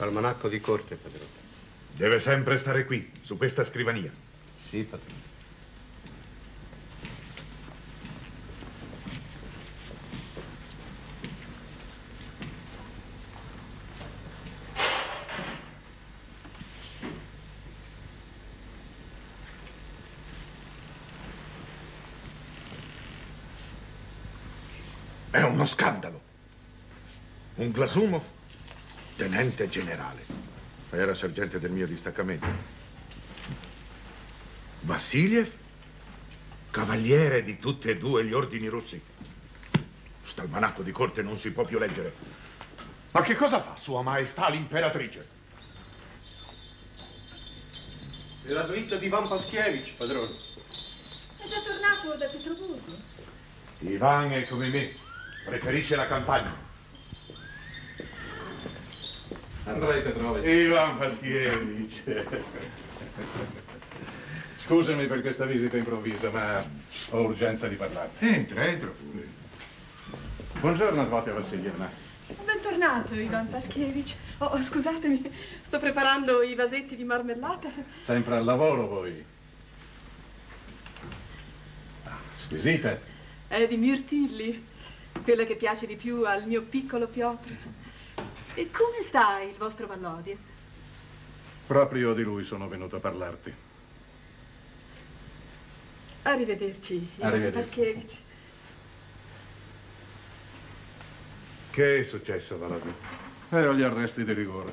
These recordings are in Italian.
L'almanacco di corte, padrone. Deve sempre stare qui, su questa scrivania. Sì, padrone. È uno scandalo. Un Glazunov, tenente generale. Era sergente del mio distaccamento. Vassiliev, cavaliere di tutti e due gli ordini russi. St'almanacco di corte non si può più leggere. Ma che cosa fa Sua Maestà l'Imperatrice? È la slitta di Ivan Paskievich, padrone. È già tornato da Pietroburgo. Ivan è come me. Preferisce la campagna. Andrei Petrovich. Ivan Paskievich. Scusami per questa visita improvvisa, ma ho urgenza di parlarti. Entra, entra pure. Buongiorno, Dvoria Vassilievna. Bentornato, Ivan Paskievich. Oh, scusatemi, sto preparando i vasetti di marmellata. Sempre al lavoro, voi. Ah, squisita. È di mirtilli. Quella che piace di più al mio piccolo Piotr. E come sta il vostro Vallodia? Proprio di lui sono venuto a parlarti. Arrivederci, Ivan Paskievich. Che è successo, Vallodia? Ero agli arresti di rigore.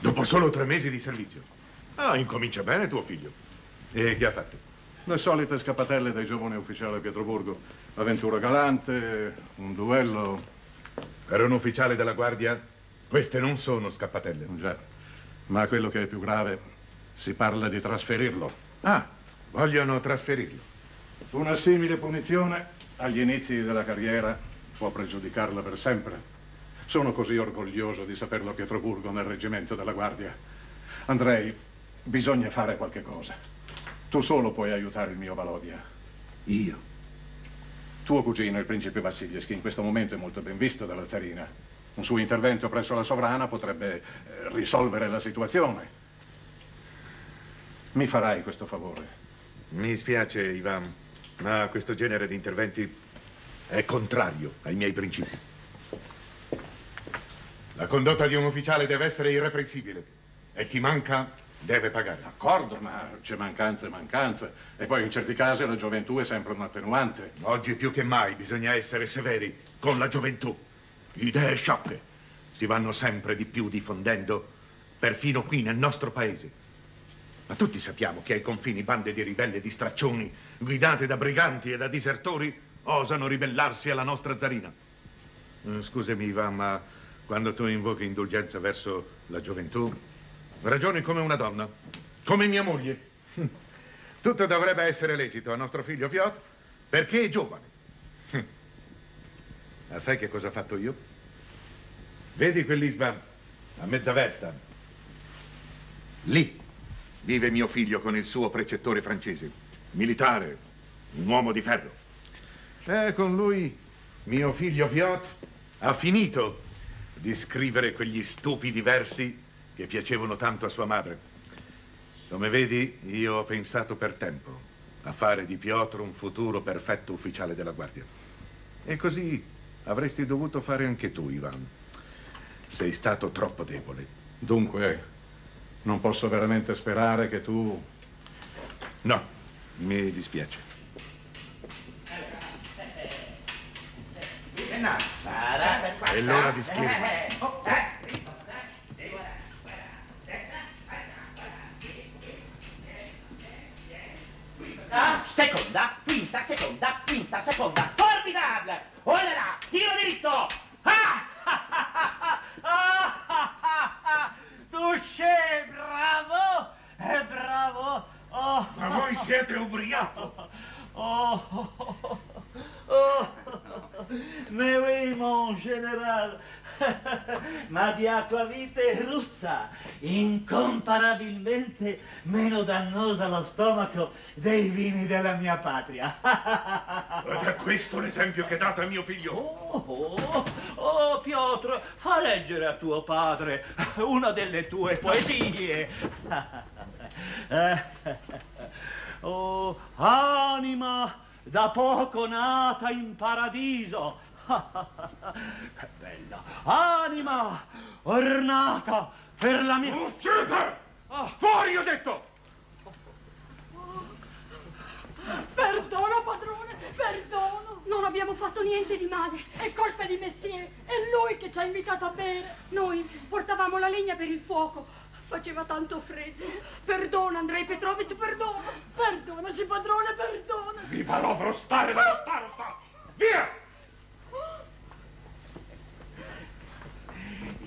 Dopo solo 3 mesi di servizio. Ah, incomincia bene tuo figlio. E che ha fatto? Le solite scappatelle dai giovani ufficiali a Pietroburgo. Avventura galante, un duello. Per un ufficiale della guardia, queste non sono scappatelle. Già, ma quello che è più grave, si parla di trasferirlo. Ah, vogliono trasferirlo. Una simile punizione, agli inizi della carriera, può pregiudicarla per sempre. Sono così orgoglioso di saperlo a Pietroburgo nel reggimento della guardia. Andrei, bisogna fare qualche cosa. Tu solo puoi aiutare il mio Vallodia. Io? Tuo cugino, il principe Vassiliev, che in questo momento è molto ben visto dalla zarina. Un suo intervento presso la sovrana potrebbe risolvere la situazione. Mi farai questo favore? Mi spiace, Ivan, ma questo genere di interventi è contrario ai miei principi. La condotta di un ufficiale deve essere irreprensibile e chi manca deve pagare. D'accordo, ma c'è mancanza e mancanza. E poi in certi casi la gioventù è sempre un attenuante. Oggi più che mai bisogna essere severi con la gioventù. Idee sciocche si vanno sempre di più diffondendo, perfino qui nel nostro paese. Ma tutti sappiamo che ai confini bande di ribelli e di straccioni, guidate da briganti e da disertori, osano ribellarsi alla nostra zarina. Scusami, Ivan, ma quando tu invochi indulgenza verso la gioventù, ragioni come una donna, come mia moglie. Tutto dovrebbe essere lecito a nostro figlio Piotr perché è giovane. Ma sai che cosa ho fatto io? Vedi quell'isba a mezza versta? Lì vive mio figlio con il suo precettore francese, militare, un uomo di ferro. E con lui mio figlio Piotr ha finito di scrivere quegli stupidi versi che piacevano tanto a sua madre. Come vedi, io ho pensato per tempo a fare di Piotr un futuro perfetto ufficiale della guardia. E così avresti dovuto fare anche tu, Ivan. Sei stato troppo debole. Dunque, non posso veramente sperare che tu... No, mi dispiace. È l'ora di scrivere. Seconda, quinta, seconda, quinta, seconda. Formidable! Oh là là! Tiro diritto! Ah! Ah, ah, ah, ah, ah, ah. Touché, bravo! Bravo! Oh. Ma voi siete ubriaco! Oh, oh, oh, oh, oh. Mais oui, mon général. Ma di acquavite russa, incomparabilmente meno dannosa allo stomaco dei vini della mia patria. Ed è questo l'esempio che date a mio figlio? Oh, Piotr, fa leggere a tuo padre una delle tue poesie. Oh, anima da poco nata in paradiso. Che bella anima ornata per la mia... Uscite! Fuori, ho detto! Perdono, padrone, perdono! Non abbiamo fatto niente di male. È colpa di Messier, è lui che ci ha invitato a bere. Noi portavamo la legna per il fuoco. Faceva tanto freddo. Perdona, Andrei Petrovich, perdona. Perdonaci, padrone, perdona. Vi farò frustare dallo starosta. Via!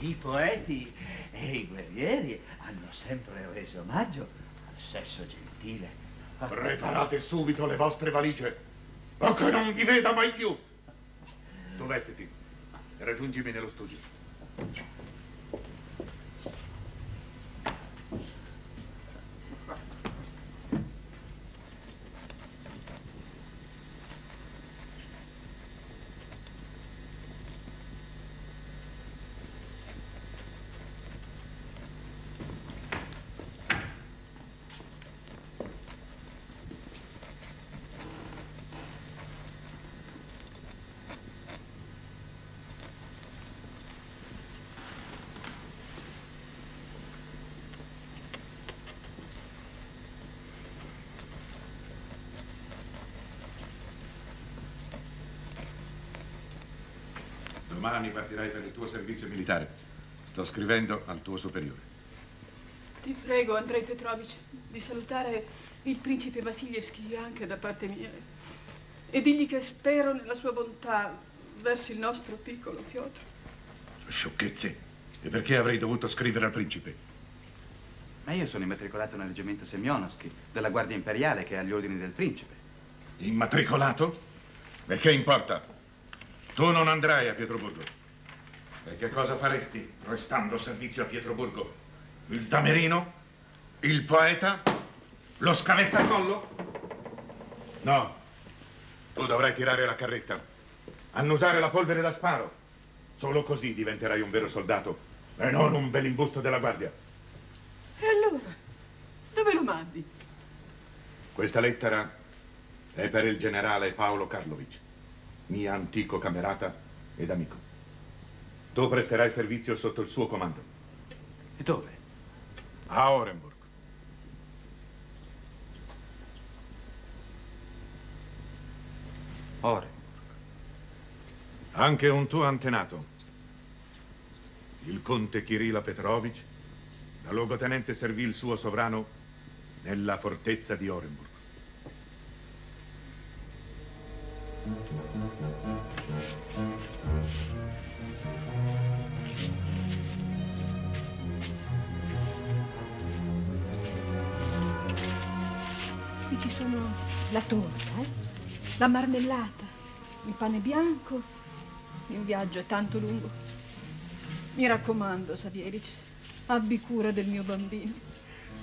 I poeti e i guerrieri hanno sempre reso omaggio al sesso gentile. Preparate subito le vostre valigie, ma che non vi veda mai più. Tu vestiti, raggiungimi nello studio. Domani partirai per il tuo servizio militare. Sto scrivendo al tuo superiore. Ti prego, Andrei Petrovich, di salutare il principe Vasilievski anche da parte mia e digli che spero nella sua bontà verso il nostro piccolo Piotr. Sciocchezze! E perché avrei dovuto scrivere al principe? Ma io sono immatricolato nel reggimento Semionovsky, della Guardia Imperiale, che è agli ordini del principe. Immatricolato? E che importa? Tu non andrai a Pietroburgo. E che cosa faresti restando servizio a Pietroburgo? Il damerino? Il poeta? Lo scavezzacollo? No. Tu dovrai tirare la carretta, annusare la polvere da sparo. Solo così diventerai un vero soldato e non un belimbusto della guardia. E allora? Dove lo mandi? Questa lettera è per il generale Paolo Karlovich, mio antico camerata ed amico. Tu presterai servizio sotto il suo comando. E dove? A Orenburg. Orenburg. Anche un tuo antenato, il conte Kirilla Petrovich, da luogotenente servì il suo sovrano nella fortezza di Orenburg. Qui ci sono la torta, la marmellata, il pane bianco. Il viaggio è tanto lungo. Mi raccomando, Savieric, abbi cura del mio bambino.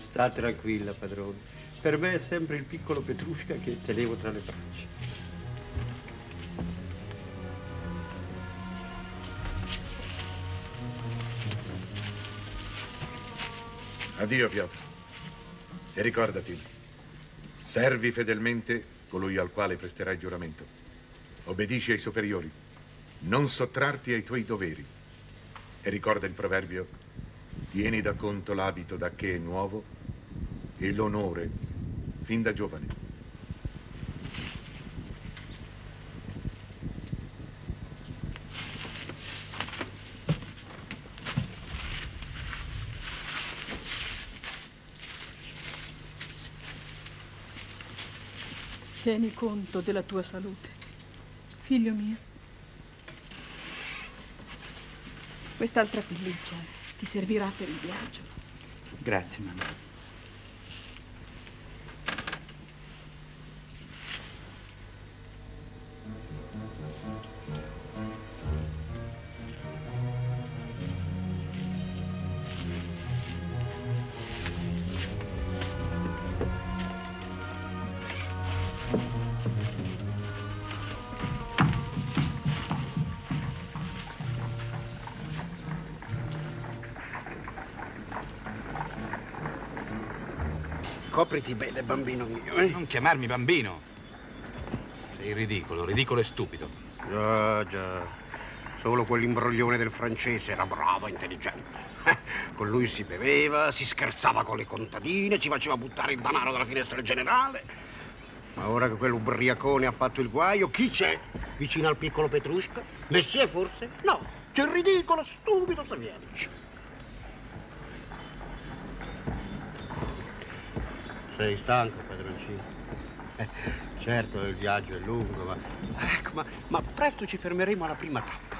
Sta tranquilla, padrone. Per me è sempre il piccolo Petrushka che tenevo tra le braccia. Addio, Piotr. E ricordati, servi fedelmente colui al quale presterai giuramento. Obbedisci ai superiori, non sottrarti ai tuoi doveri. E ricorda il proverbio, tieni da conto l'abito da che è nuovo e l'onore fin da giovane. Tieni conto della tua salute, figlio mio. Quest'altra pelliccia ti servirà per il viaggio. Grazie, mamma. Copriti bene, bambino mio, eh? Non chiamarmi bambino. Sei ridicolo, ridicolo e stupido. Già, già. Solo quell'imbroglione del francese era bravo e intelligente. Con lui si beveva, si scherzava con le contadine, ci faceva buttare il danaro dalla finestra del generale. Ma ora che quell'ubriacone ha fatto il guaio, chi c'è? Vicino al piccolo Petrushka? Messie forse? No, c'è il ridicolo, stupido Savianic. Sei stanco, padroncino? Certo, il viaggio è lungo, ma... Ecco, ma presto ci fermeremo alla prima tappa.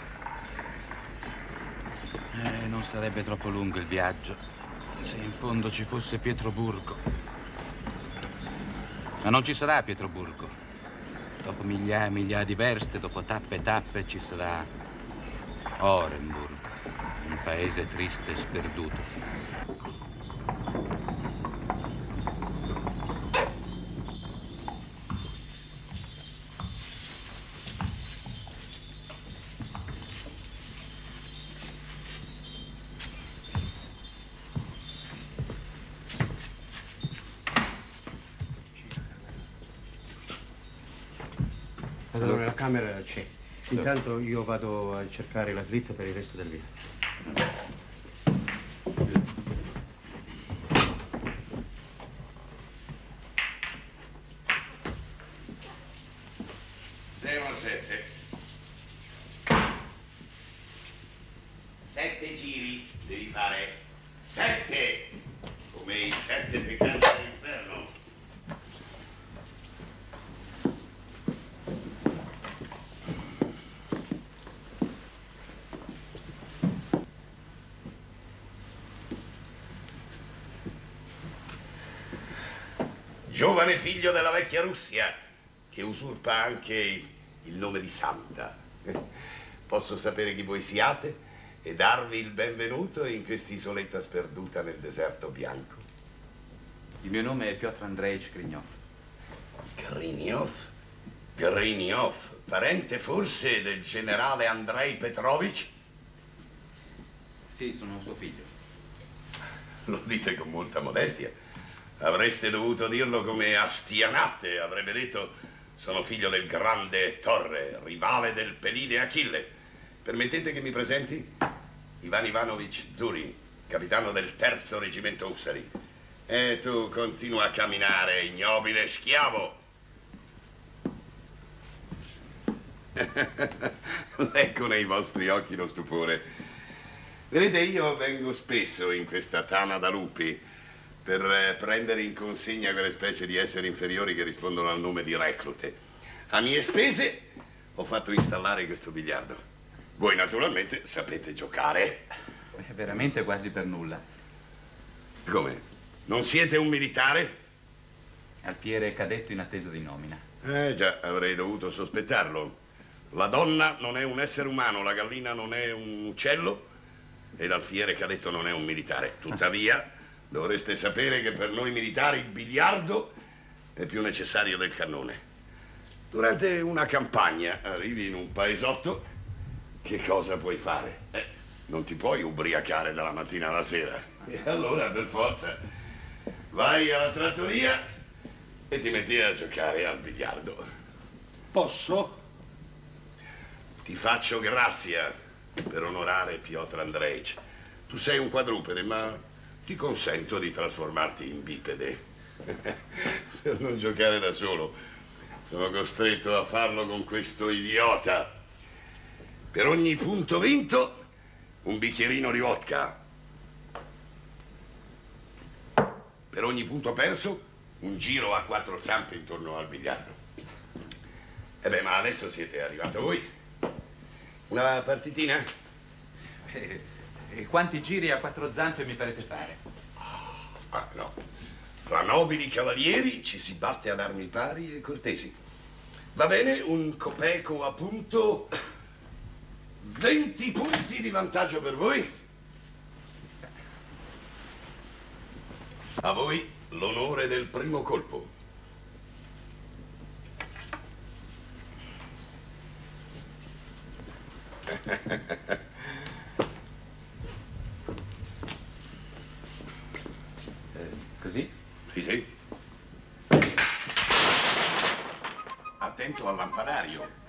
Non sarebbe troppo lungo il viaggio, se in fondo ci fosse Pietroburgo. Ma non ci sarà Pietroburgo. Dopo migliaia e migliaia di verste, dopo tappe e tappe, ci sarà Orenburg, un paese triste e sperduto. Camera c'è. Intanto io vado a cercare la slitta per il resto del viaggio. Giovane figlio della vecchia Russia, che usurpa anche il nome di santa. Posso sapere chi voi siate e darvi il benvenuto in quest'isoletta sperduta nel deserto bianco. Il mio nome è Piotr Andreevich Grignov. Grignov? Grignov, parente forse del generale Andrei Petrovich? Sì, sono suo figlio. Lo dite con molta modestia. Avreste dovuto dirlo come Astianate, avrebbe detto: sono figlio del grande Torre, rivale del Pelide Achille. Permettete che mi presenti? Ivan Ivanovich Zurin, capitano del 3° reggimento Ussari. E tu continua a camminare, ignobile schiavo. Ecco nei vostri occhi lo stupore. Vedete, io vengo spesso in questa tana da lupi per prendere in consegna quelle specie di esseri inferiori che rispondono al nome di reclute. A mie spese ho fatto installare questo biliardo. Voi naturalmente sapete giocare. È veramente quasi per nulla. Come? Non siete un militare? Alfiere cadetto in attesa di nomina. Già, avrei dovuto sospettarlo. La donna non è un essere umano, la gallina non è un uccello e l'alfiere cadetto non è un militare. Tuttavia... dovreste sapere che per noi militari il biliardo è più necessario del cannone. Durante una campagna arrivi in un paesotto, che cosa puoi fare? Non ti puoi ubriacare dalla mattina alla sera. E allora, per forza, vai alla trattoria e ti metti a giocare al biliardo. Posso? Ti faccio grazia per onorare Piotr Andreevich. Tu sei un quadrupede, ma... ti consento di trasformarti in bipede. Per non giocare da solo, sono costretto a farlo con questo idiota. Per ogni punto vinto, un bicchierino di vodka. Per ogni punto perso, un giro a 4 zampe intorno al biliardo. E beh, ma adesso siete arrivati voi. Una partitina? E quanti giri a 4 zampe mi farete fare? Ah, no. Fra nobili cavalieri ci si batte ad armi pari e cortesi. Va bene, un copeco a punto. 20 punti di vantaggio per voi. A voi l'onore del primo colpo. Così? Sì, sì. lampadario.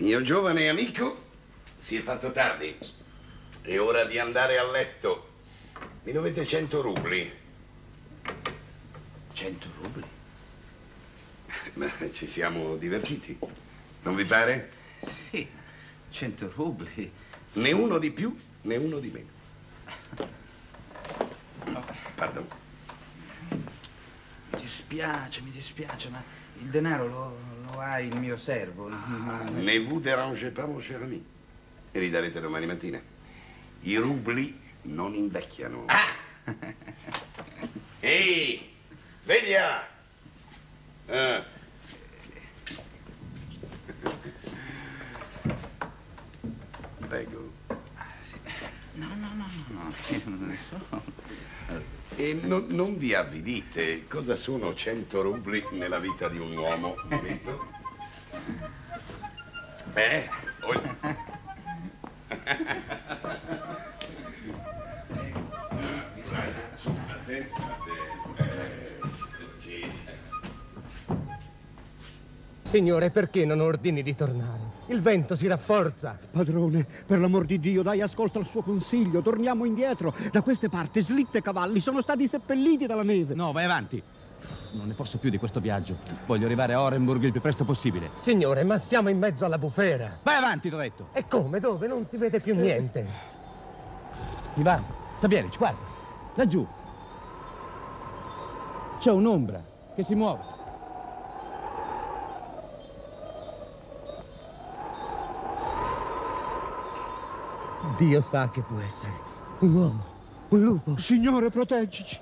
Mio giovane amico, si è fatto tardi. È ora di andare a letto. Mi dovete 100 rubli. 100 rubli? Ma ci siamo divertiti, non vi pare? Sì, 100 rubli. Né uno di più, né uno di meno. Pardon. Mi dispiace, ma il denaro lo ha il mio servo. Ne vous dérangez pas, mon cher ami. E li darete domani mattina. I rubli non invecchiano. Ah! Ehi, veglia! Ah. Prego. No, non ne so. E non vi avvidite. Cosa sono 100 rubli nella vita di un uomo? Signore, perché non ordini di tornare? Il vento si rafforza. Padrone, per l'amor di Dio, dai ascolto al suo consiglio. Torniamo indietro. Da queste parti slitte e cavalli sono stati seppelliti dalla neve. No, vai avanti. Non ne posso più di questo viaggio. Voglio arrivare a Orenburg il più presto possibile. Signore, ma siamo in mezzo alla bufera. Vai avanti, t'ho detto. E come? Dove? Non si vede più niente. Ivan, Sabieric, guarda. Laggiù. C'è un'ombra che si muove. Dio sa che può essere. Un uomo, un lupo. Signore, proteggici.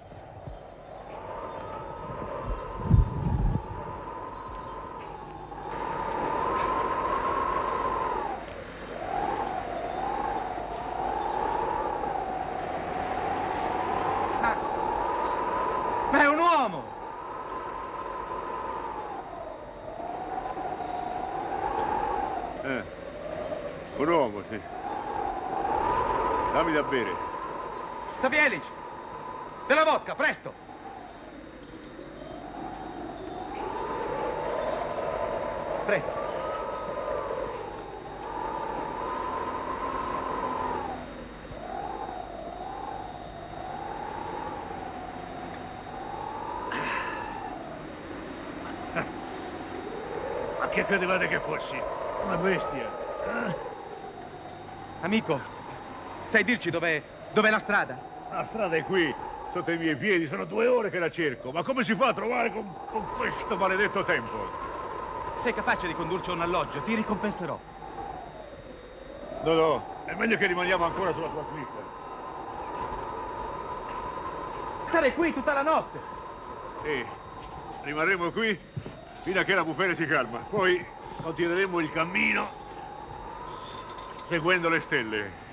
Ma è un uomo! Un uomo, sì. Dammi da bere. Sabielic! Della vodka, presto! Presto. Ma che credevate che fossi? Una bestia. Amico! Sai dirci dov'è la strada? La strada è qui, sotto i miei piedi. Sono 2 ore che la cerco. Ma come si fa a trovare con questo maledetto tempo? Sei capace di condurci a un alloggio, ti ricompenserò. No, è meglio che rimaniamo ancora sulla tua cricca. Stare qui tutta la notte! Sì, rimarremo qui fino a che la bufera si calma. Poi continueremo il cammino seguendo le stelle.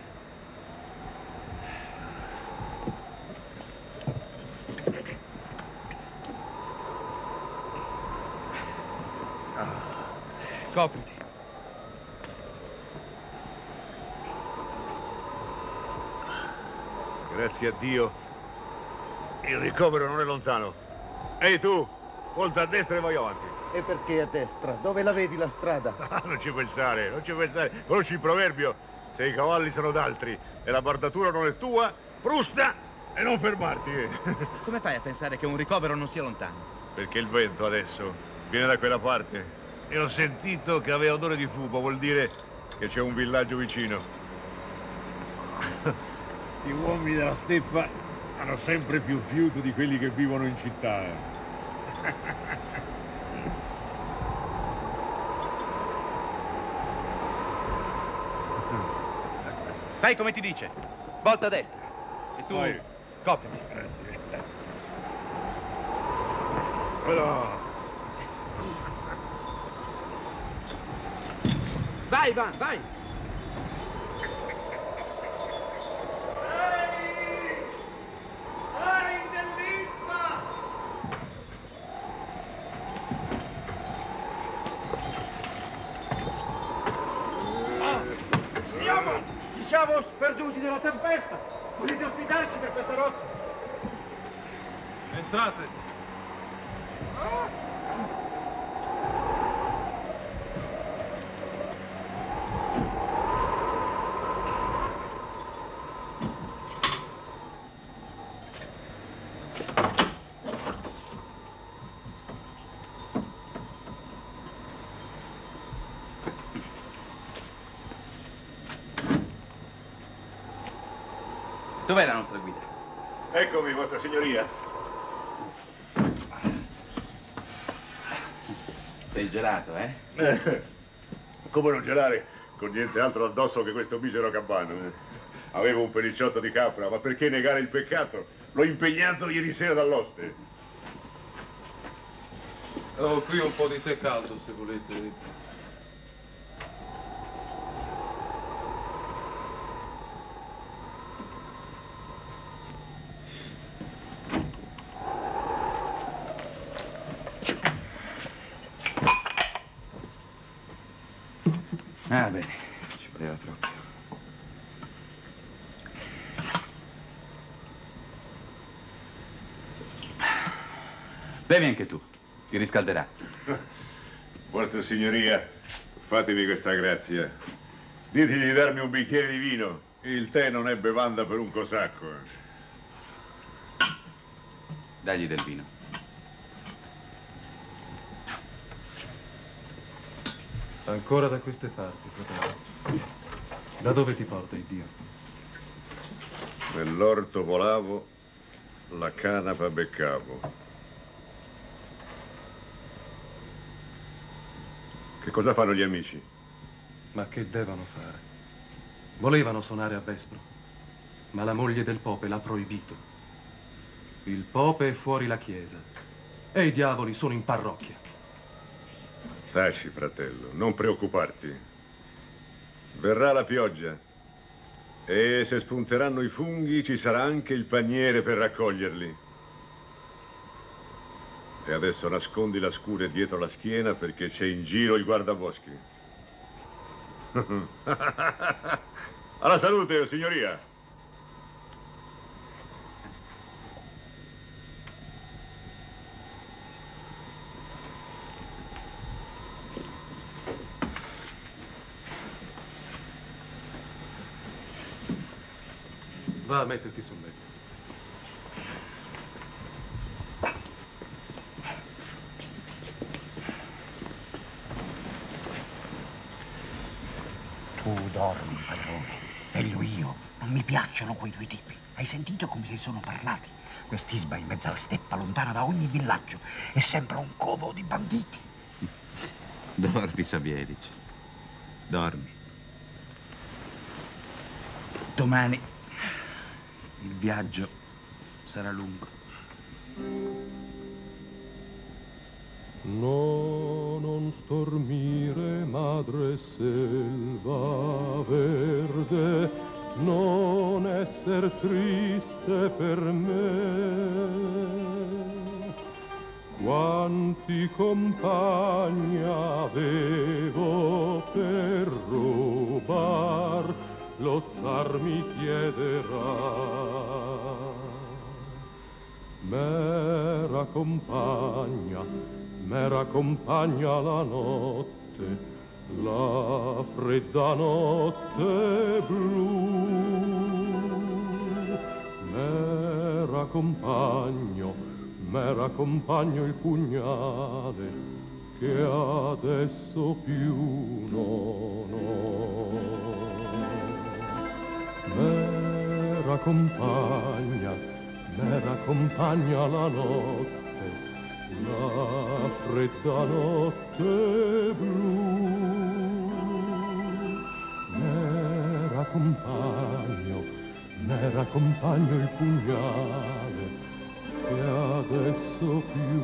Copriti. Grazie a Dio, il ricovero non è lontano. Ehi tu, volta a destra e vai avanti. E perché a destra? Dove la vedi la strada? Non ci pensare, non ci pensare. Conosci il proverbio? Se i cavalli sono d'altri e la bardatura non è tua, frusta E non fermarti, eh. Come fai a pensare che un ricovero non sia lontano? Perché il vento adesso viene da quella parte. E ho sentito che aveva odore di fumo, vuol dire che c'è un villaggio vicino. Gli uomini della steppa hanno sempre più fiuto di quelli che vivono in città. Fai come ti dice, volta a destra. E tu, copiami. Grazie. Però... Vai, Ivan, vai! Ehi! Fuori dell'Ilva! Andiamo! Ci siamo perduti nella tempesta! Volete ospitarci per questa notte? Entrate! Ah. Dov'è la nostra guida? Eccomi, vostra signoria. Sei gelato, eh? Come non gelare con niente altro addosso che questo misero cabano? Avevo un pellicciotto di capra, ma perché negare il peccato? L'ho impegnato ieri sera dall'oste. Ho qui un po' di tè caldo, se volete. Ah, bene, ci voleva proprio. Bevi anche tu, ti riscalderà. Vostra signoria, fatemi questa grazia. Ditegli di darmi un bicchiere di vino. Il tè non è bevanda per un cosacco. Dagli del vino. Ancora da queste parti, fratello. Da dove ti porta il Dio? Nell'orto volavo, la canapa beccavo. Che cosa fanno gli amici? Ma che devono fare? Volevano suonare a vespro, ma la moglie del Pope l'ha proibito. Il Pope è fuori la chiesa e i diavoli sono in parrocchia. Taci, fratello, non preoccuparti. Verrà la pioggia e se spunteranno i funghi ci sarà anche il paniere per raccoglierli. E adesso nascondi la scure dietro la schiena perché c'è in giro il guardaboschi. Alla salute, signoria! Va a metterti sul letto. Tu dormi, padrone. E lui io. Non mi piacciono quei due tipi. Hai sentito come si sono parlati? Quest'isba in mezzo alla steppa, lontana da ogni villaggio. E sembra un covo di banditi. Dormi, Sabiedici. Dormi. Domani... il viaggio sarà lungo. No, non stormire, madre selva verde, non esser triste per me. Quanti compagni avevo per rubar, lo zar mi chiederà. M'era compagna la notte, la fredda notte blu. m'era compagno il pugnale che adesso più non ho. M'era compagna la notte, la fredda notte blu. M'era compagno il pugnale che adesso più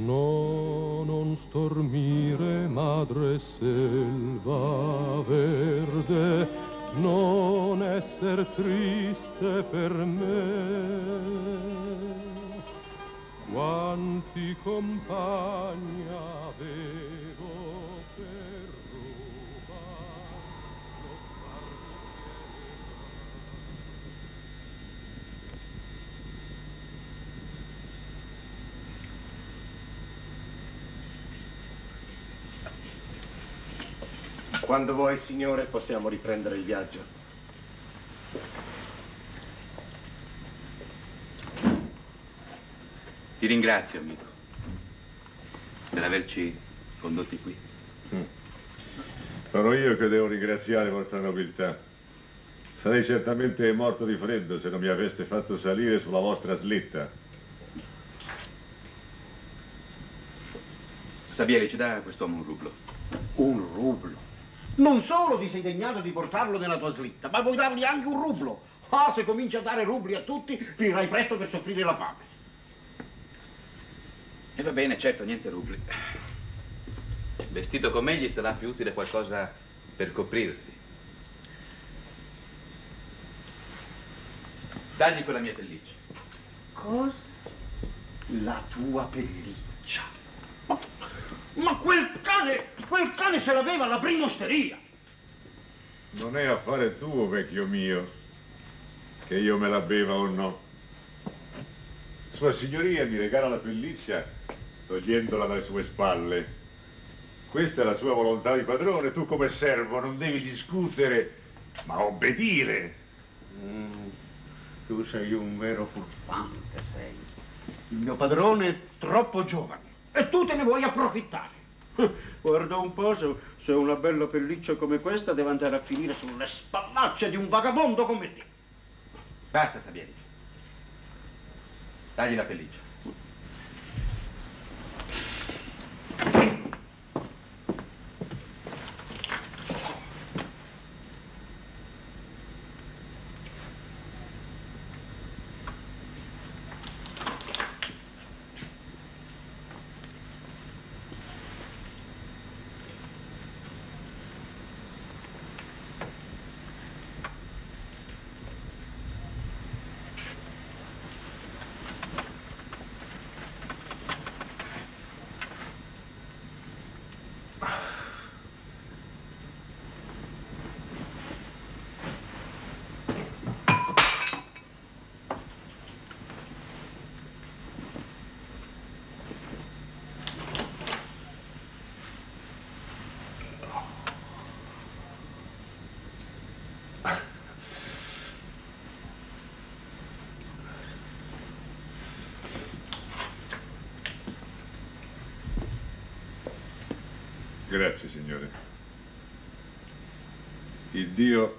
no, non stormire madre selva verde, non esser triste per me. Quanti compagni avevo per rubar, non farmi. Quando vuoi, signore, possiamo riprendere il viaggio. Ti ringrazio, amico, per averci condotti qui. Sono io che devo ringraziare vostra nobiltà. Sarei certamente morto di freddo se non mi aveste fatto salire sulla vostra slitta. Sabieri, ci dà a quest'uomo un rublo. Un rublo? Non solo ti sei degnato di portarlo nella tua slitta, ma vuoi dargli anche un rublo. Ah, se cominci a dare rubli a tutti, finirai presto per soffrire la fame. E va bene, certo, niente rubli. Vestito come egli sarà più utile qualcosa per coprirsi. Dagli quella mia pelliccia. Cosa? La tua pelliccia? Ma quel cane se l'aveva alla prima osteria. Non è affare tuo, vecchio mio, che io me la beva o no. Sua signoria mi regala la pelliccia togliendola dalle sue spalle. Questa è la sua volontà di padrone. Tu come servo non devi discutere, ma obbedire. Tu sei un vero furfante, sei. Il mio padrone è troppo giovane e tu te ne vuoi approfittare. Guarda un po' se una bella pelliccia come questa deve andare a finire sulle spallacce di un vagabondo come te. Basta, Sabieri. Dagli la pelliccia. Grazie, signore. Il Dio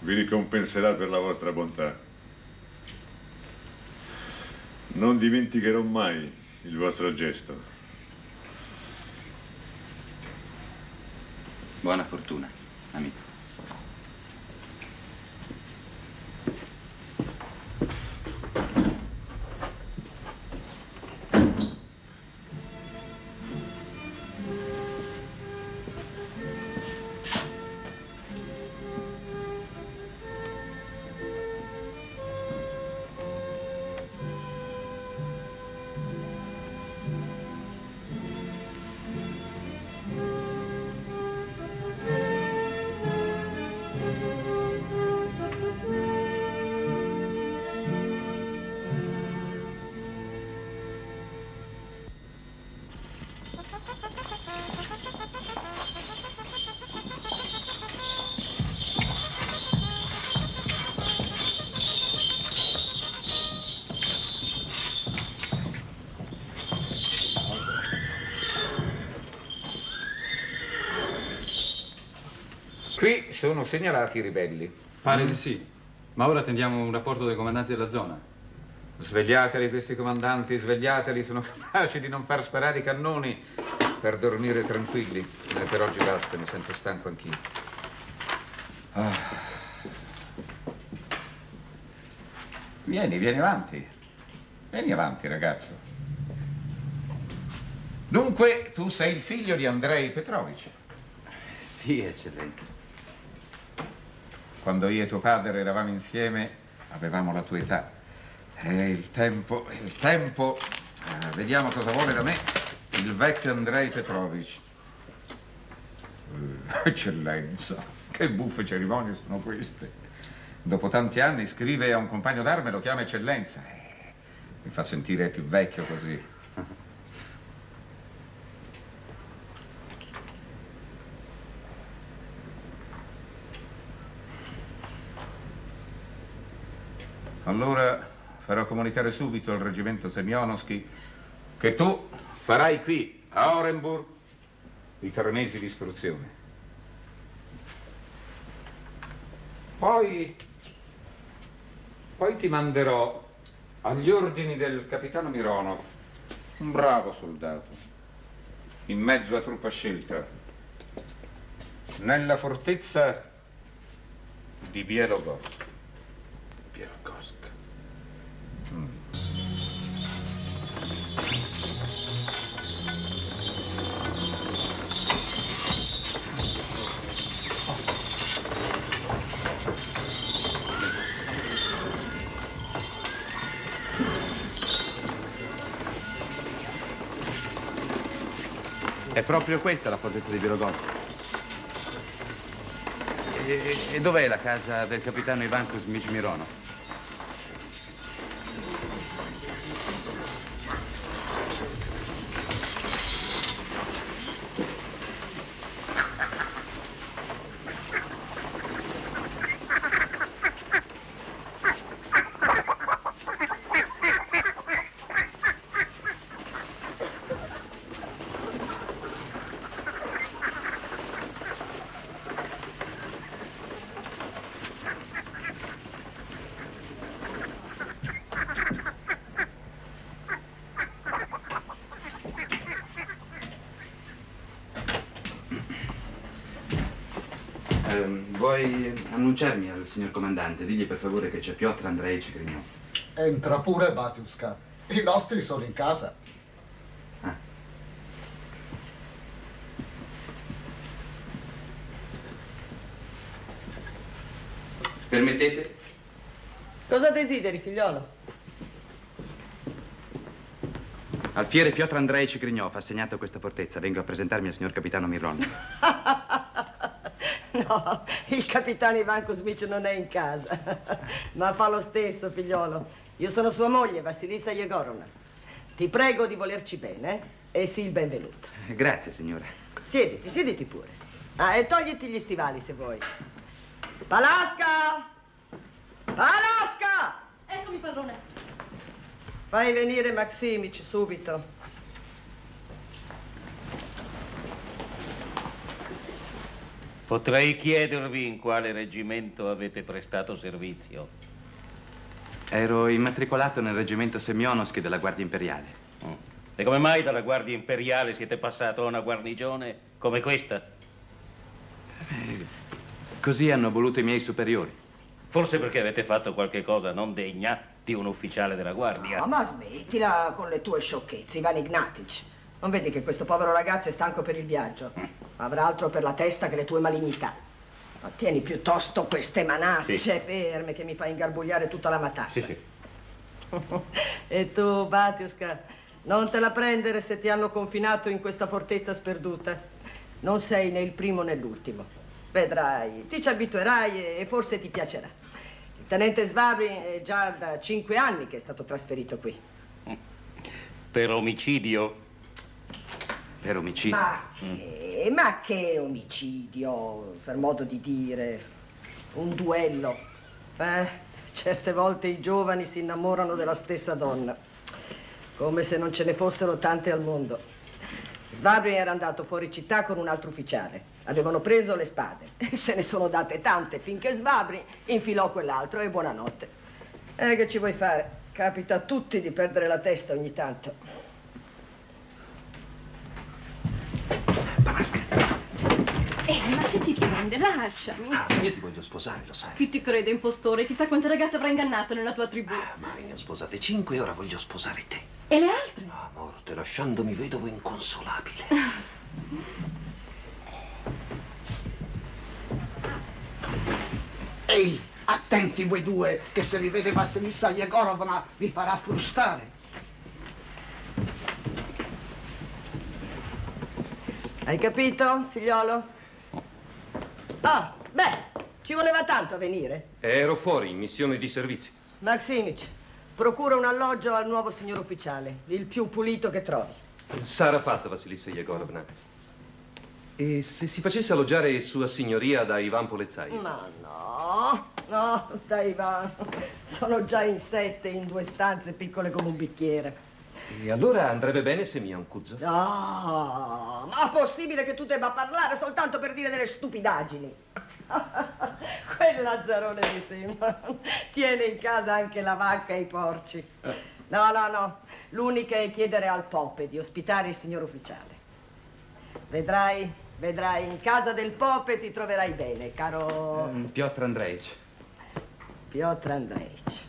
vi ricompenserà per la vostra bontà. Non dimenticherò mai il vostro gesto. Buona fortuna, amico. Qui sono segnalati i ribelli. Pare di sì. Ma ora attendiamo un rapporto dei comandanti della zona. Svegliateli questi comandanti, svegliateli. Sono capaci di non far sparare i cannoni per dormire tranquilli. Per oggi basta, mi sento stanco anch'io. Ah. Vieni avanti. Vieni avanti, ragazzo. Dunque, tu sei il figlio di Andrei Petrovic. Sì, eccellenza. Quando io e tuo padre eravamo insieme, avevamo la tua età. E il tempo... vediamo cosa vuole da me il vecchio Andrei Petrovic. Eccellenza, che buffe cerimonie sono queste. Dopo tanti anni scrive a un compagno d'arme e lo chiama eccellenza. Mi fa sentire più vecchio così. Allora farò comunicare subito al reggimento Semionovsky che tu farai qui, a Orenburg, i 3 mesi di istruzione. Poi ti manderò agli ordini del capitano Mironov, un bravo soldato, in mezzo a truppa scelta, nella fortezza di Bielogorsk. Bielogorsk. È proprio questa la fortezza di Bielogorsk. E dov'è la casa del capitano Ivan Kuzmich Mironov? Vuoi annunciarmi al signor comandante? Digli per favore che c'è Piotr Andreevich Grignov. Entra pure, Batiuska. I nostri sono in casa. Ah. Permettete? Cosa desideri, figliolo? Alfiere Piotr Andreevich Grignov, assegnato a questa fortezza. Vengo a presentarmi al signor capitano Mironov. No, il capitano Ivan Kuzmich non è in casa, ma fa lo stesso, figliolo. Io sono sua moglie, Vassilisa Yegorovna. Ti prego di volerci bene e sii il benvenuto. Grazie, signora. Siediti pure. Ah, e togliti gli stivali, se vuoi. Palasca! Palasca! Eccomi, padrone. Fai venire Maksimic subito. Potrei chiedervi in quale reggimento avete prestato servizio? Ero immatricolato nel reggimento Semionovsky della Guardia Imperiale. E come mai dalla Guardia Imperiale siete passato a una guarnigione come questa? Così hanno voluto i miei superiori. Forse perché avete fatto qualche cosa non degna di un ufficiale della Guardia. No, ma smettila con le tue sciocchezze, Ivan Ignatich. Non vedi che questo povero ragazzo è stanco per il viaggio? Avrà altro per la testa che le tue malignità. Ma tieni piuttosto queste manacce ferme che mi fai ingarbugliare tutta la matassa. Sì. E tu, Batiuska, non te la prendere se ti hanno confinato in questa fortezza sperduta. Non sei né il primo né l'ultimo. Vedrai, ti ci abituerai e forse ti piacerà. Il tenente Svabrin è già da 5 anni che è stato trasferito qui. Per omicidio? Per omicidio. Ma che omicidio, per modo di dire, un duello. Certe volte i giovani si innamorano della stessa donna, come se non ce ne fossero tante al mondo. Svabri era andato fuori città con un altro ufficiale. Avevano preso le spade e se ne sono date tante finché Svabri infilò quell'altro e buonanotte. Che ci vuoi fare? Capita a tutti di perdere la testa ogni tanto. Balasca. Ma che ti prende? Lasciami. Io ti voglio sposare, lo sai. Chi ti crede, impostore? Chissà quante ragazze avrà ingannato nella tua tribù. Ma ne ho sposate 5 e ora voglio sposare te. E le altre? Ah, morte, lasciandomi vedovo inconsolabile. Ehi! Attenti voi due, che se vi vede Vassilissa Jegorovna vi farà frustare. Hai capito, figliolo? Ah, beh, ci voleva tanto a venire. Ero fuori, in missione di servizio. Maksimic, procura un alloggio al nuovo signor ufficiale, il più pulito che trovi. Sarà fatta, Vassilissa Jegorovna. E se si facesse alloggiare sua signoria da Ivan Polezzaio? Ma no, no, da Ivan. Sono già in 7, in 2 stanze piccole come un bicchiere. E allora andrebbe bene se mi ha un cuzzo? No, ma possibile che tu debba parlare soltanto per dire delle stupidaggini? Quel Lazzarone di Simon tiene in casa anche la vacca e i porci. No, no, no, l'unica è chiedere al Pope di ospitare il signor ufficiale. Vedrai... vedrai, in casa del Pope ti troverai bene, caro... Piotr Andreevich. Piotr Andreevich.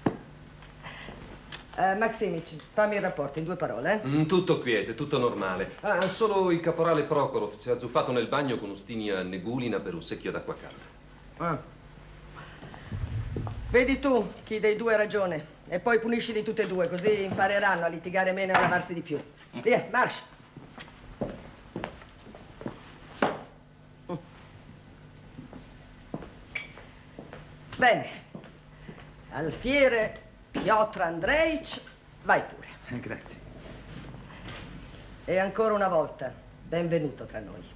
Maksimic, fammi il rapporto in 2 parole. Tutto quiete, tutto normale. Ah, solo il caporale Prokhorov si è azzuffato nel bagno con Ustinia Negulina per un secchio d'acqua calda. Ah. Vedi tu chi dei 2 ha ragione e poi puniscili tutte e 2, così impareranno a litigare meno e a lavarsi di più. Via, marcia. Bene, alfiere Piotr Andreevich, vai pure. Grazie. E ancora una volta, benvenuto tra noi.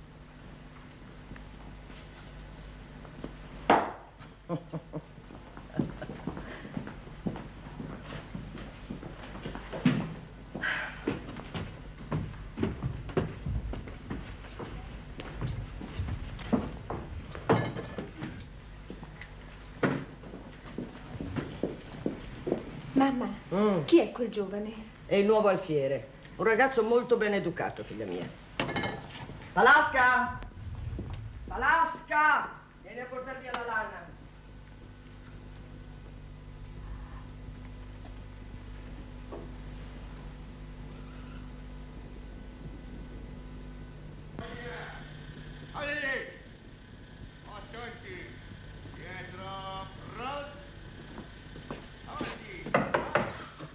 Mamma, chi è quel giovane? È il nuovo alfiere. Un ragazzo molto ben educato, figlia mia. Balasca! Balasca! Vieni a portar via la lana.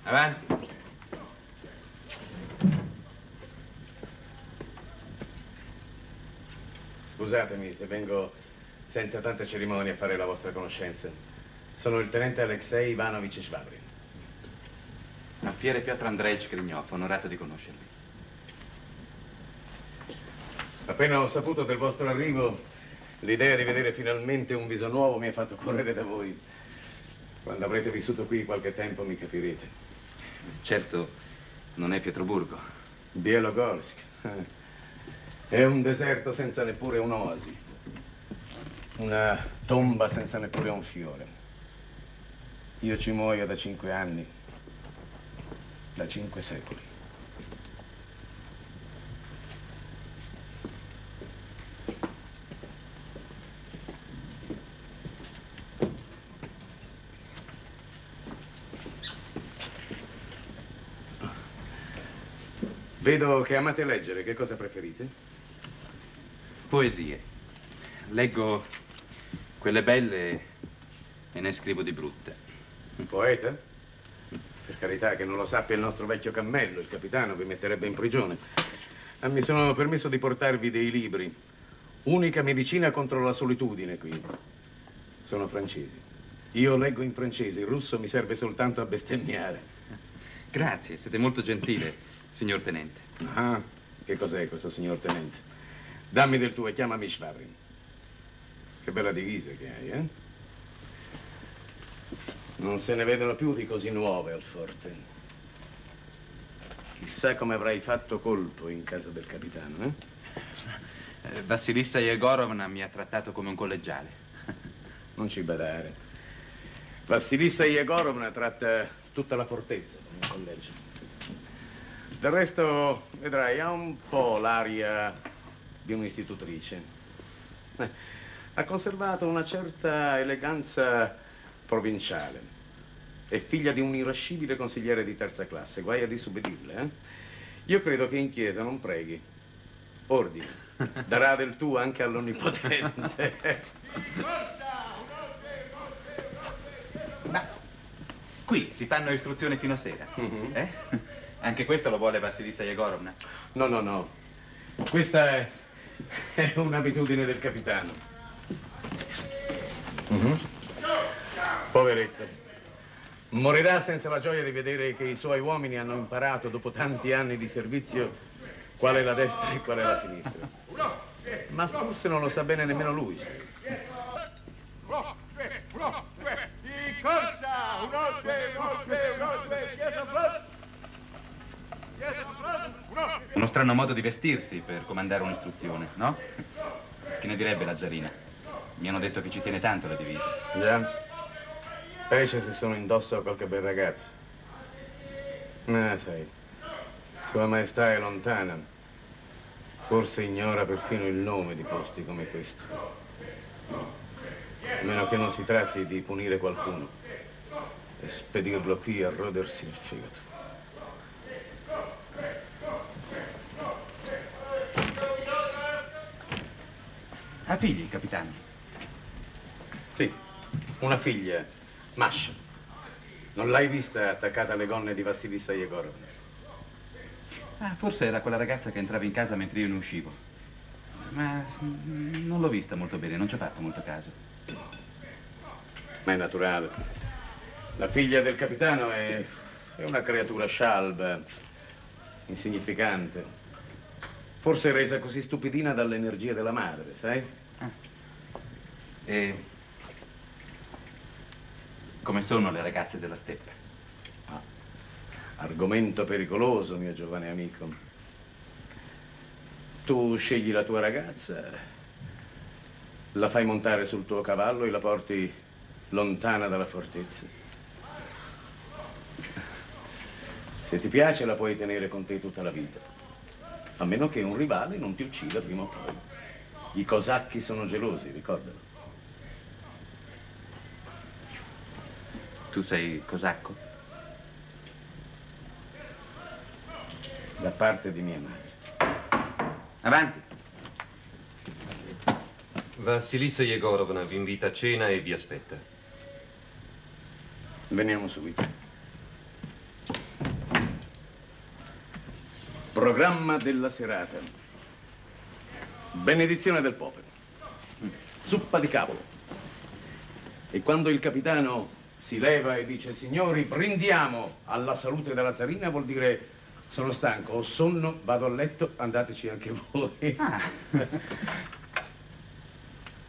Avanti. Scusatemi se vengo senza tante cerimonie a fare la vostra conoscenza. Sono il tenente Alexei Ivanovich Shvabrin. Alfiere Piotr Andreevich Krignov, onorato di conoscervi. Appena ho saputo del vostro arrivo, l'idea di vedere finalmente un viso nuovo mi ha fatto correre da voi. Quando avrete vissuto qui qualche tempo mi capirete. Certo, non è Pietroburgo. Bielogorsk. È un deserto senza neppure un'oasi. Una tomba senza neppure un fiore. Io ci muoio da 5 anni. Da 5 secoli. Vedo che amate leggere, che cosa preferite? Poesie. Leggo quelle belle e ne scrivo di brutte. Un poeta? Per carità, che non lo sappia il nostro vecchio cammello, il capitano vi metterebbe in prigione. Ah, mi sono permesso di portarvi dei libri. Unica medicina contro la solitudine qui. Sono francesi. Io leggo in francese, il russo mi serve soltanto a bestemmiare. Grazie, siete molto gentile. Signor tenente. Ah, che cos'è questo signor tenente? Dammi del tuo e chiamami Shvabrin. Che bella divisa che hai, eh? Non se ne vedono più di così nuove al forte. Chissà come avrai fatto colpo in casa del capitano, eh? Vassilissa Yegorovna mi ha trattato come un collegiale. Non ci badare. Vassilissa Yegorovna tratta tutta la fortezza come un collegio. Del resto, vedrai, ha un po' l'aria di un'istitutrice. Ha conservato una certa eleganza provinciale. È figlia di un irascibile consigliere di terza classe, guai a disubbedirle, eh? Io credo che in chiesa non preghi, ordini, darà del tuo anche all'onnipotente. Ma qui si fanno istruzioni fino a sera, eh? Anche questo lo vuole Vassilissa Yegorovna? No, no, no, questa è un'abitudine del capitano. Poveretto. Morirà senza la gioia di vedere che i suoi uomini hanno imparato, dopo tanti anni di servizio, qual è la destra e qual è la sinistra. Ma forse non lo sa bene nemmeno lui. Uno strano modo di vestirsi per comandare un'istruzione, no? Che ne direbbe la zarina? Mi hanno detto che ci tiene tanto la divisa. Già. Specie se sono indosso a qualche bel ragazzo. Ma sai, Sua Maestà è lontana. Forse ignora perfino il nome di posti come questo. A meno che non si tratti di punire qualcuno e spedirlo qui a rodersi il fegato. Ha figli, capitano? Sì, una figlia. Masha, non l'hai vista attaccata alle gonne di Vassilissa Yegorovna? Ah, forse era quella ragazza che entrava in casa mentre io ne uscivo. Ma non l'ho vista molto bene, non ci ho fatto molto caso. Ma è naturale. La figlia del capitano è una creatura scialba, insignificante. Forse resa così stupidina dall'energia della madre, sai? Ah. E... come sono le ragazze della steppa? Ah, argomento pericoloso, mio giovane amico. Tu scegli la tua ragazza, la fai montare sul tuo cavallo e la porti lontana dalla fortezza. Se ti piace la puoi tenere con te tutta la vita, a meno che un rivale non ti uccida prima o poi. I cosacchi sono gelosi, ricordalo. Tu sei cosacco? Da parte di mia madre. Avanti. Vassilissa Yegorovna vi invita a cena e vi aspetta. Veniamo subito. Programma della serata. Benedizione del popolo. Zuppa di cavolo. E quando il capitano si leva e dice: signori, brindiamo alla salute della zarina, vuol dire sono stanco, ho sonno, vado a letto, andateci anche voi. Ah.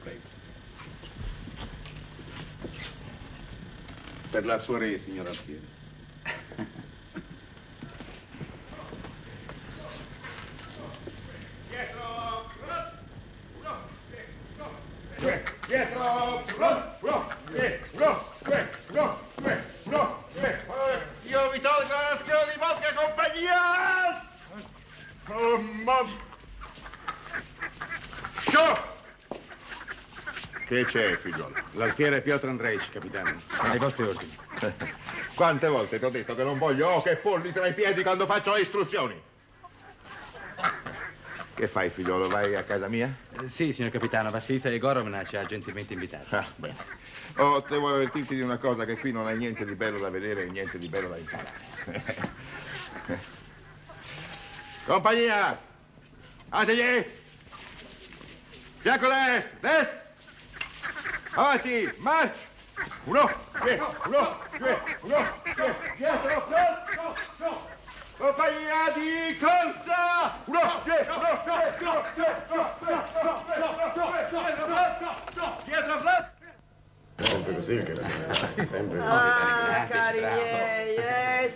Prego. Per la soirée, signora Alfieri. Io vi tolgo la nazione di vostra compagnia! Oh, mamma! Che c'è, figliolo? L'alfiere Piotr Andreevich, capitano. Ai vostri ordini. Quante volte ti ho detto che non voglio oche e polli tra i piedi quando faccio le istruzioni? Che fai, figliolo? Vai a casa mia? Sì, signor capitano. Vassilissa Yegorovna ci ha gentilmente invitato. Ah, bene. Oh, te voglio avvertirti di una cosa, che qui non hai niente di bello da vedere e niente di bello da imparare. Compagnia! Attegli! Fianco destro! Destra! Avanti! Marcia! Uno, due, dietro, pronto! Compagnia di corsa! Dietro, pronto! Sempre così, sempre così. Ah, cari miei,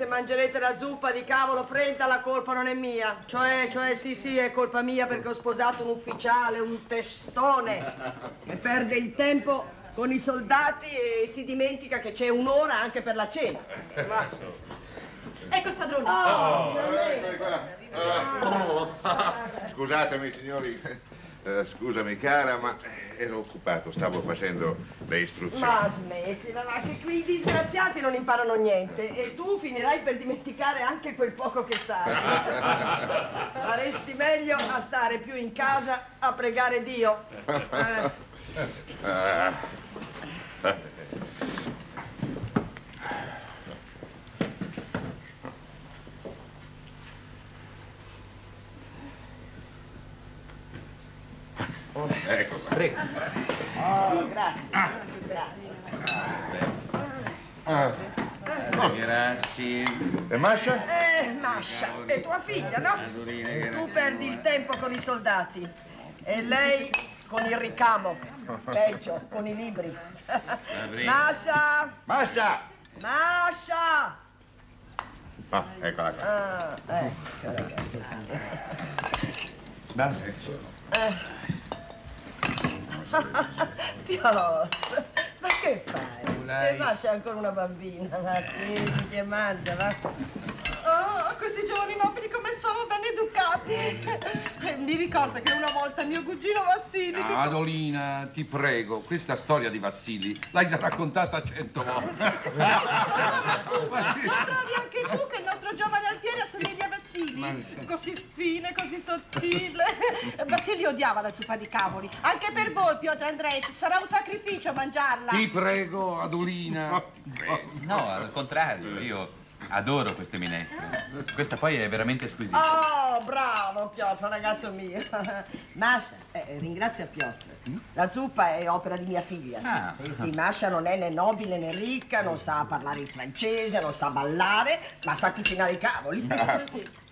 se mangerete la zuppa di cavolo fredda la colpa non è mia. Cioè sì, è colpa mia perché ho sposato un ufficiale, un testone che perde il tempo con i soldati e si dimentica che c'è un'ora anche per la cena. Ma... Ecco il padrone. Scusatemi signori, scusami cara, ma ero occupato, stavo facendo le istruzioni. Ma smettila, ma che qui i disgraziati non imparano niente e tu finirai per dimenticare anche quel poco che sai. Faresti meglio a stare più in casa a pregare Dio. Ecco qua. Prego. Oh, grazie. Grazie. E Masha? Masha, è tua figlia, no? Tu perdi il tempo con i soldati e lei... con il ricamo, peggio, con i libri. Masha! Masha! Masha! Ah, eccola qua. Ah, ecco ragazzi. Basta. Piotr, ma che fai? Masha è ancora una bambina, va, siediti e mangia, va. Oh, questi giovani nobili come sono ben educati. Mi ricordo che una volta mio cugino Vassili... Adolina, ti prego, questa storia di Vassili l'hai già raccontata 100 volte. Sì, ma scusa, ma provi anche tu che il nostro giovane alfiere assomiglia a Vassili. Così fine, così sottile. Vassili odiava la zuppa di cavoli. Anche per voi, Piotr Andreich, sarà un sacrificio mangiarla. Ti prego, Adolina. No, no, al contrario, io... adoro queste minestre. Questa poi è veramente squisita. Oh, bravo Piotr, ragazzo mio. Masha, ringrazia Piotr. La zuppa è opera di mia figlia. Ah. Sì, Masha non è né nobile né ricca, non sa parlare il francese, non sa ballare, ma sa cucinare i cavoli.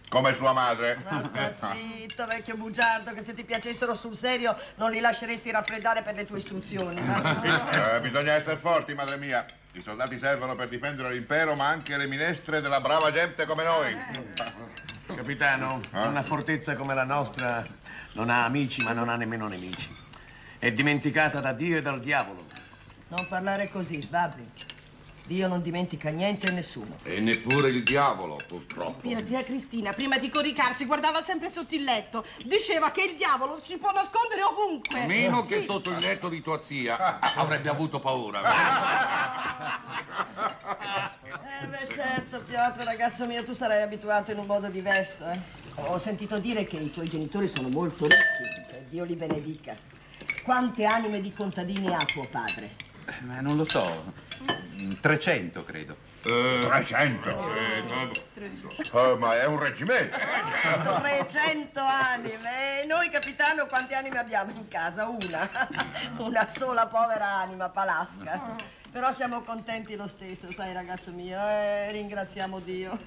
Come sua madre. Ma sta zitto, vecchio bugiardo, che se ti piacessero sul serio non li lasceresti raffreddare per le tue istruzioni. Bisogna essere forti, madre mia. I soldati servono per difendere l'impero, ma anche le minestre della brava gente come noi. Capitano, una fortezza come la nostra non ha amici, ma non ha nemmeno nemici. È dimenticata da Dio e dal diavolo. Non parlare così, Svabri. Dio non dimentica niente e nessuno. E neppure il diavolo, purtroppo. Mia zia Cristina, prima di coricarsi, guardava sempre sotto il letto. Diceva che il diavolo si può nascondere ovunque. Meno che sotto il letto di tua zia. Avrebbe avuto paura. Beh, certo, Piotr, ragazzo mio, tu sarai abituato in un modo diverso, eh? Ho sentito dire che i tuoi genitori sono molto ricchi. Che Dio li benedica. Quante anime di contadini ha tuo padre? Ma non lo so. 300, credo. 300? Ma è un reggimento. 300 anime. E noi, capitano, quante anime abbiamo in casa? Una. Una sola povera anima, Palasca. Però siamo contenti lo stesso, sai, ragazzo mio. Ringraziamo Dio.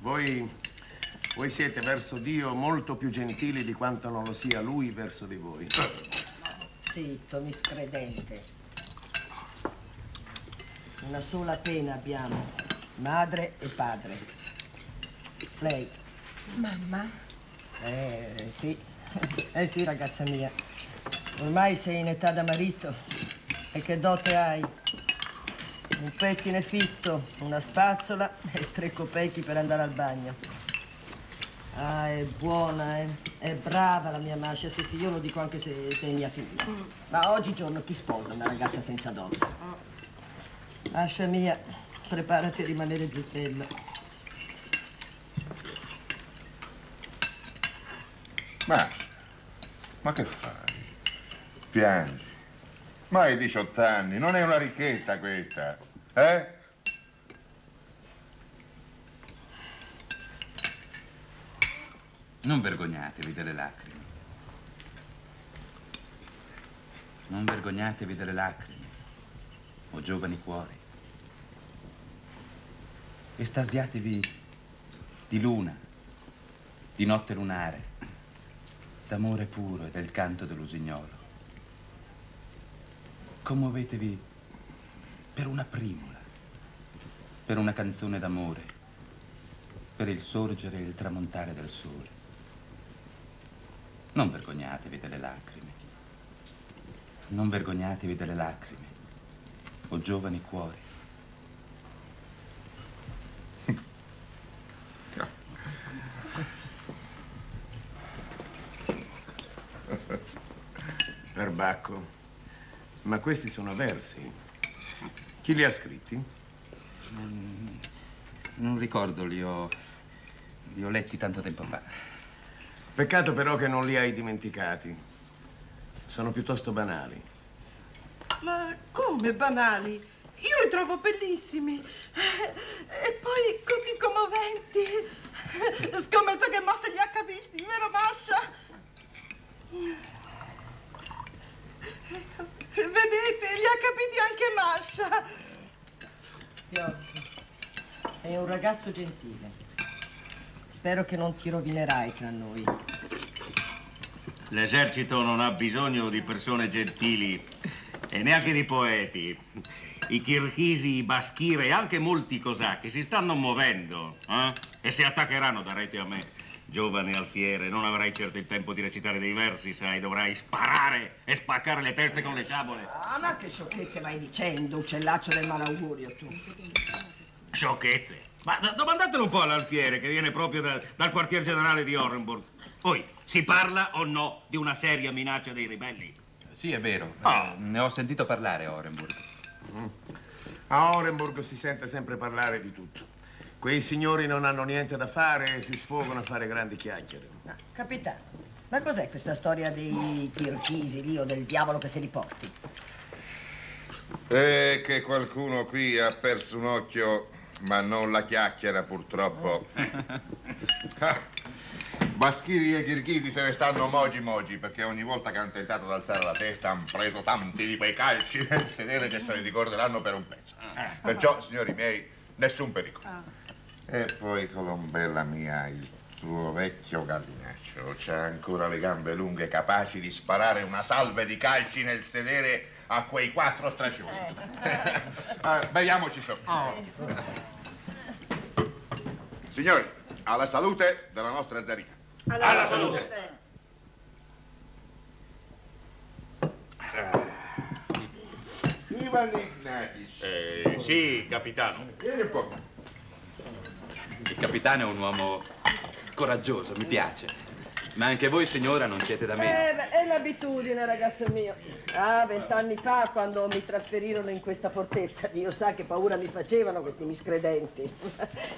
Voi siete verso Dio molto più gentili di quanto non lo sia Lui verso di voi. Zitto, miscredente. Una sola pena abbiamo, madre e padre. Lei. Mamma? Sì. Sì, ragazza mia. Ormai sei in età da marito. E che dote hai? Un pettine fitto, una spazzola e 3 copecchi per andare al bagno. Ah, è buona, eh? È brava la mia Masha. Sì, io lo dico anche se è mia figlia. Ma oggigiorno chi sposa una ragazza senza dote? Masha mia, preparati a rimanere zittella. Masha, ma che fai? Piangi. Ma hai 18 anni, non è una ricchezza questa, eh? Non vergognatevi delle lacrime. Non vergognatevi delle lacrime, o giovani cuori. Estasiatevi di luna, di notte lunare, d'amore puro e del canto dell'usignolo. Commuovetevi per una primula, per una canzone d'amore, per il sorgere e il tramontare del sole. Non vergognatevi delle lacrime, non vergognatevi delle lacrime, o giovani cuori. Perbacco, ma questi sono versi. Chi li ha scritti? Non ricordo, li ho letti tanto tempo fa. Peccato però che non li hai dimenticati. Sono piuttosto banali. Ma come banali? Io li trovo bellissimi. E poi così commoventi. Scommetto che massa li ha capiti, vero Mascia? Vedete, li ha capiti anche Mascia. Piotr, sei un ragazzo gentile. Spero che non ti rovinerai tra noi. L'esercito non ha bisogno di persone gentili e neanche di poeti. I kirghisi, i baschiri e anche molti cosacchi si stanno muovendo e si attaccheranno, darete a me. Giovane alfiere, non avrai certo il tempo di recitare dei versi, sai, dovrai sparare e spaccare le teste con le sciabole. Ah, ma che sciocchezze vai dicendo, uccellaccio del malaugurio, tu. Sciocchezze? Ma domandatelo un po' all'alfiere, che viene proprio dal quartier generale di Orenburg. Poi, si parla o no di una seria minaccia dei ribelli? Sì, è vero. Ne ho sentito parlare a Orenburg. A Orenburg si sente sempre parlare di tutto. Quei signori non hanno niente da fare e si sfogano a fare grandi chiacchiere. Ah, capitano, ma cos'è questa storia dei kirghisi lì o del diavolo che se li porti? È che qualcuno qui ha perso un occhio, ma non la chiacchiera purtroppo. Baschiri e kirghisi se ne stanno mogi mogi, perché ogni volta che hanno tentato di alzare la testa hanno preso tanti di quei calci nel sedere che se ne ricorderanno per un pezzo. Perciò, signori miei, nessun pericolo. E poi, Colombella mia, il tuo vecchio gallinaccio c'ha ancora le gambe lunghe capaci di sparare una salve di calci nel sedere a quei quattro straccioni. Beviamoci sopra. Signori, alla salute della nostra zarina. Alla salute! Viva l'Ignatius! Sì, capitano. Vieni un po'. Il capitano è un uomo coraggioso, mi piace. Ma anche voi, signora, non siete da meno. È l'abitudine, ragazzo mio. Ah, 20 anni fa, quando mi trasferirono in questa fortezza, Dio sa che paura mi facevano questi miscredenti.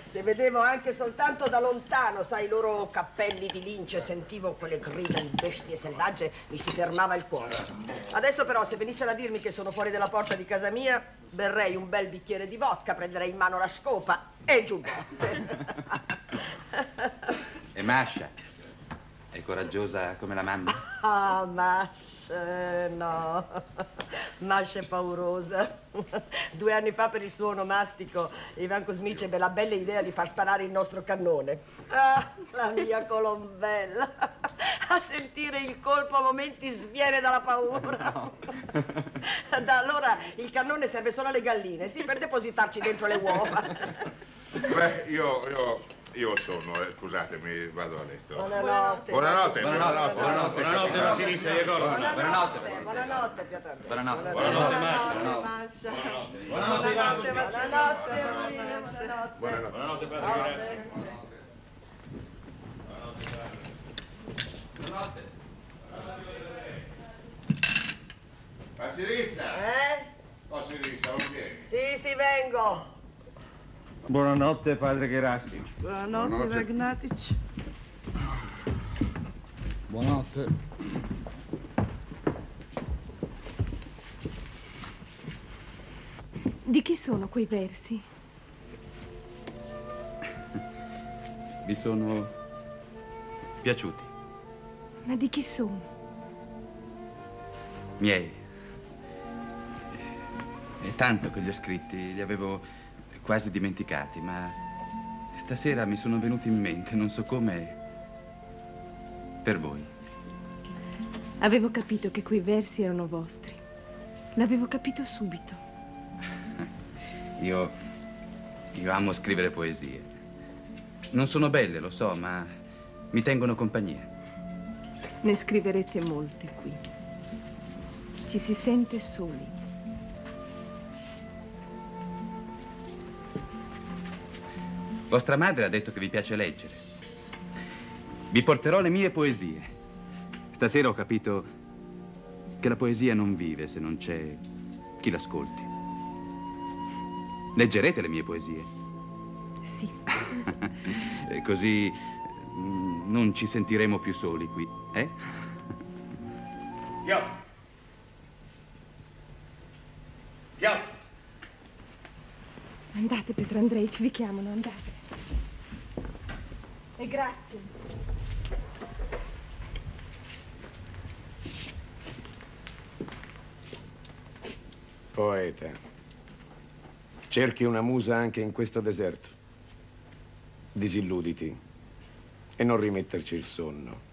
Se vedevo anche soltanto da lontano, sai, i loro cappelli di lince, sentivo quelle grida di bestie selvagge, mi si fermava il cuore. Adesso però, se venissero a dirmi che sono fuori dalla porta di casa mia, berrei un bel bicchiere di vodka, prenderei in mano la scopa e giù botte. E Mascia? È coraggiosa come la mamma? Ah, Mascia, no. Mascia è paurosa. 2 anni fa per il suo onomastico Ivan Kuzmic ebbe la bella idea di far sparare il nostro cannone. Ah, la mia Colombella. A sentire il colpo a momenti sviene dalla paura. No. Da allora il cannone serve solo alle galline, sì, per depositarci dentro le uova. Beh, Io sono, scusatemi, vado a letto. Buonanotte. Buonanotte. Buonanotte. Buonanotte, Vasili, sei d'accordo? Buonanotte. Buonanotte, Piotr. Buonanotte. Buonanotte, Mascia. Buonanotte, Vasili. Buonanotte. Buonanotte, Vasili. Buonanotte. Vasilissa. Vasilissa, non vieni? Sì, vengo. Buonanotte, padre Gerasim. Buonanotte, Ragnatic. Buonanotte. Di chi sono quei versi? Mi sono piaciuti. Ma di chi sono? Miei. È tanto che li ho scritti, li avevo quasi dimenticati, ma stasera mi sono venuti in mente, non so come, per voi. Avevo capito che quei versi erano vostri. L'avevo capito subito. Io Io amo scrivere poesie. Non sono belle, lo so, ma mi tengono compagnia. Ne scriverete molte qui. Ci si sente soli. Vostra madre ha detto che vi piace leggere. Vi porterò le mie poesie. Stasera ho capito che la poesia non vive se non c'è chi l'ascolti. Leggerete le mie poesie? Sì. Così non ci sentiremo più soli qui, eh? Piano. Piano. Andate, Pietro Andrei, ci vi chiamano, andate. E grazie. Poeta, cerchi una musa anche in questo deserto. Disilluditi e non rimetterci il sonno.